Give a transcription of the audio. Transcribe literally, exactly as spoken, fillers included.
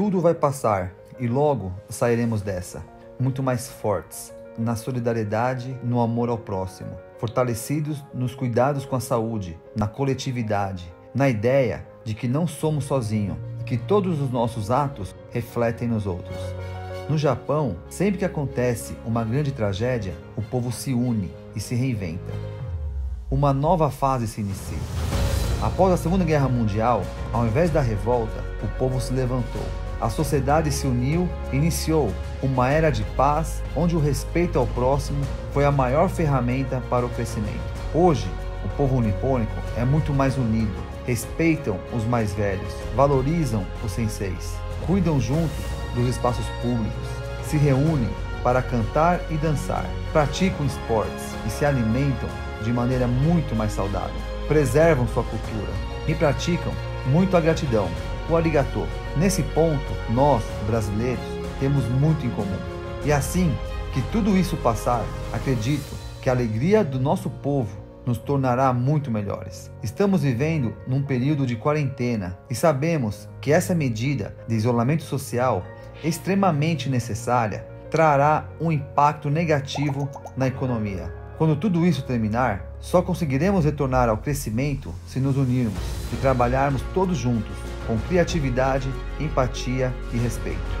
Tudo vai passar e logo sairemos dessa, muito mais fortes, na solidariedade, no amor ao próximo, fortalecidos nos cuidados com a saúde, na coletividade, na ideia de que não somos sozinhos e que todos os nossos atos refletem nos outros. No Japão, sempre que acontece uma grande tragédia, o povo se une e se reinventa. Uma nova fase se inicia. Após a Segunda Guerra Mundial, ao invés da revolta, o povo se levantou. A sociedade se uniu e iniciou uma era de paz, onde o respeito ao próximo foi a maior ferramenta para o crescimento. Hoje, o povo nipônico é muito mais unido, respeitam os mais velhos, valorizam os senseis, cuidam junto dos espaços públicos, se reúnem para cantar e dançar, praticam esportes e se alimentam de maneira muito mais saudável, preservam sua cultura e praticam muito a gratidão, o arigatô. Nesse ponto, nós, brasileiros, temos muito em comum. E assim que tudo isso passar, acredito que a alegria do nosso povo nos tornará muito melhores. Estamos vivendo num período de quarentena e sabemos que essa medida de isolamento social, extremamente necessária, trará um impacto negativo na economia. Quando tudo isso terminar, só conseguiremos retornar ao crescimento se nos unirmos e trabalharmos todos juntos, com criatividade, empatia e respeito.